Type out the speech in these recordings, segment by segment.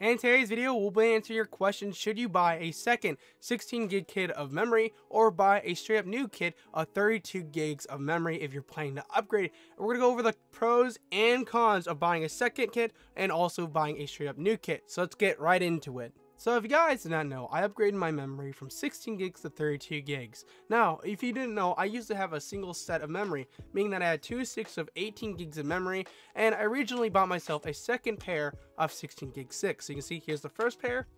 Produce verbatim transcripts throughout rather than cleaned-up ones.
And in today's video, we'll be answering your question, should you buy a second sixteen gig kit of memory or buy a straight up new kit of thirty-two gigs of memory if you're planning to upgrade? And we're gonna go over the pros and cons of buying a second kit and also buying a straight up new kit. So let's get right into it. So if you guys did not know, I upgraded my memory from sixteen gigs to thirty-two gigs. Now, if you didn't know, I used to have a single set of memory, meaning that I had two sticks of eighteen gigs of memory, and I originally bought myself a second pair of sixteen gig sticks. So you can see here's the first pair,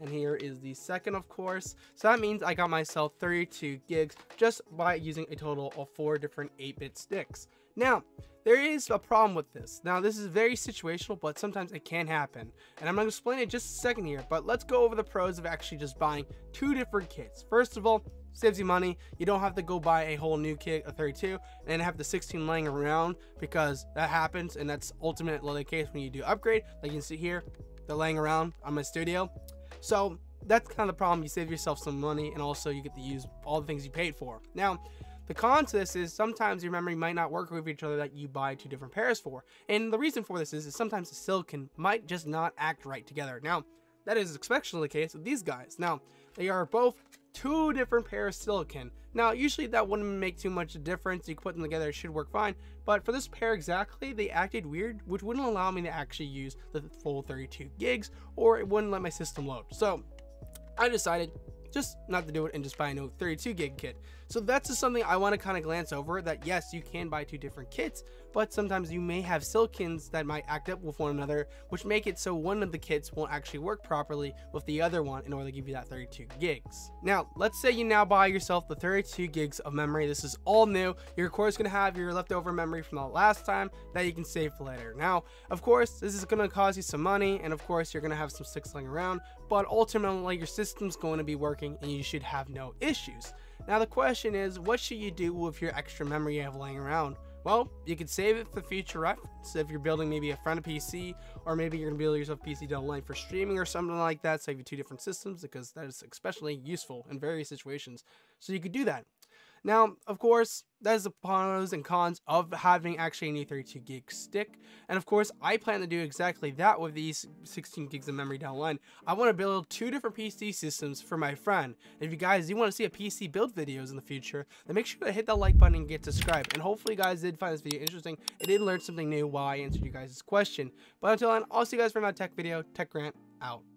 and here is the second, of course. So that means I got myself thirty-two gigs just by using a total of four different eight bit sticks. Now, there is a problem with this. Now, this is very situational, but sometimes it can happen. And I'm going to explain it in just a second here, but let's go over the pros of actually just buying two different kits. First of all, saves you money. You don't have to go buy a whole new kit of thirty-two and have the sixteen laying around, because that happens, and that's ultimately the case when you do upgrade. Like you can see here, they're laying around on my studio. So that's kind of the problem. You save yourself some money, and also you get to use all the things you paid for. Now, the con to this is sometimes your memory might not work with each other that you buy two different pairs for. And the reason for this is, is sometimes the silicon might just not act right together. Now, that is especially the case with these guys. Now, they are both two different pairs of silicon. Now, usually that wouldn't make too much difference. You put them together, it should work fine. But for this pair exactly, they acted weird, which wouldn't allow me to actually use the full thirty-two gigs, or it wouldn't let my system load. So I decided just not to do it and just buy a new thirty-two gig kit. So that's just something I want to kind of glance over, that yes, you can buy two different kits, but sometimes you may have silicons that might act up with one another, which make it so one of the kits won't actually work properly with the other one in order to give you that thirty-two gigs. Now, let's say you now buy yourself the thirty-two gigs of memory. This is all new. You're of course going to have your leftover memory from the last time that you can save for later. Now, of course, this is going to cost you some money, and of course, you're going to have some sticks laying around, but ultimately your system's going to be working, and you should have no issues. Now the question is, what should you do with your extra memory you have laying around? Well, you could save it for future reference if you're building maybe a front of P C, or maybe you're gonna build yourself a P C down the line for streaming or something like that. Save you two different systems, because that is especially useful in various situations. So you could do that. Now, of course, that is the pros and cons of having actually a new thirty-two gig stick. And of course, I plan to do exactly that with these sixteen gigs of memory down the line. I want to build two different P C systems for my friend. And if you guys do want to see a P C build videos in the future, then make sure to hit that like button and get subscribed. And hopefully you guys did find this video interesting. I did learn something new while I answered you guys' question. But until then, I'll see you guys for my tech video. Tech Grant out.